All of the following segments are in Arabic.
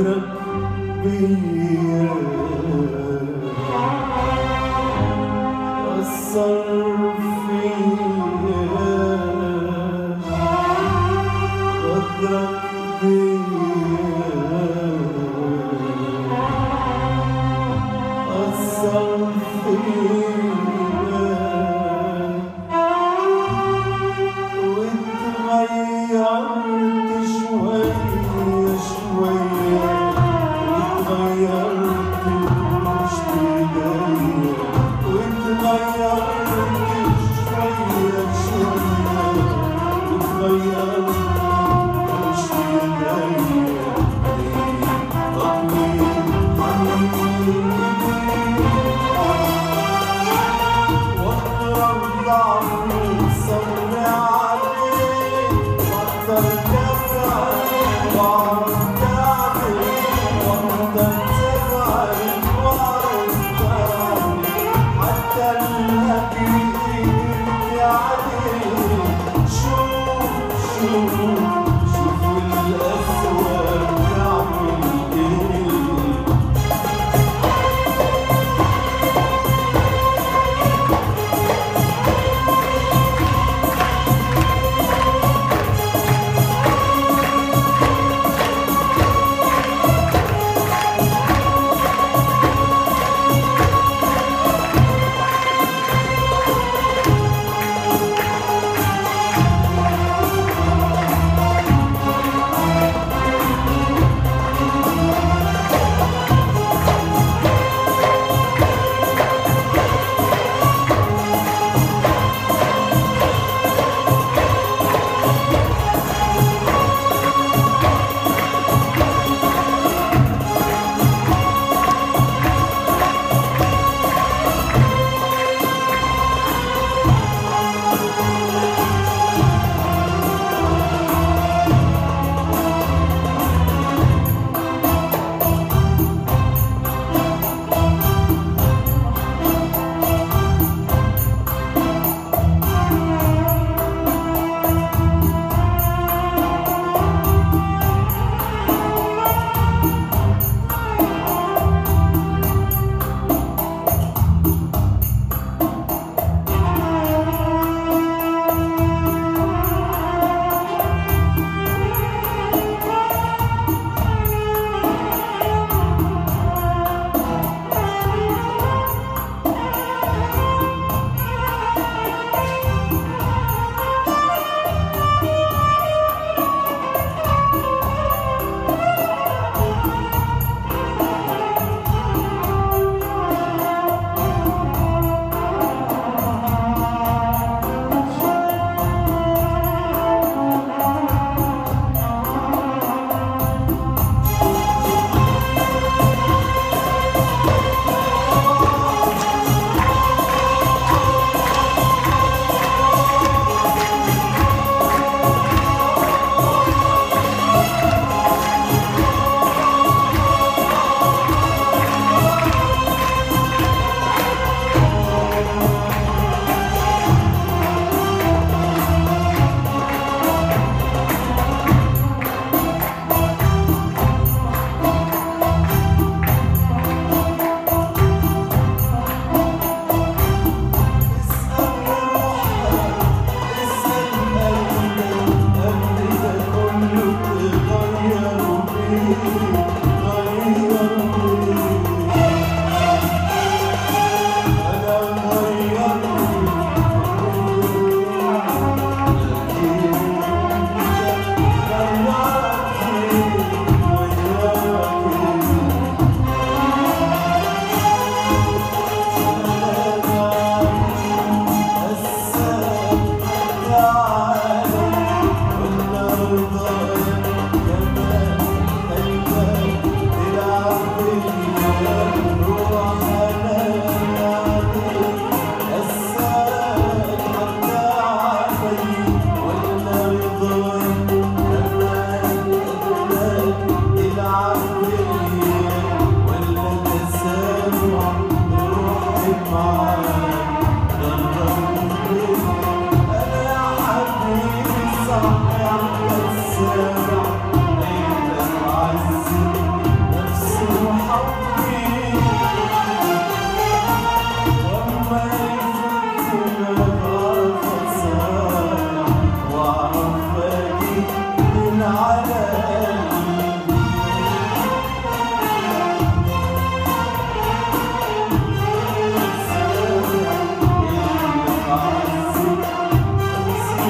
I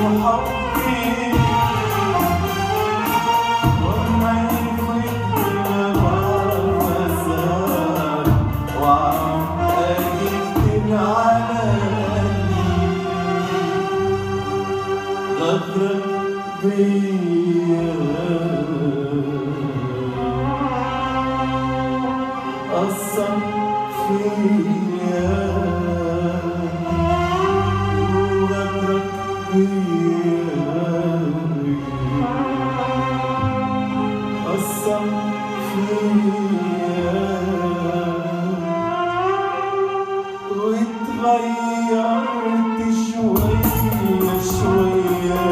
وتغيرت شوية شوية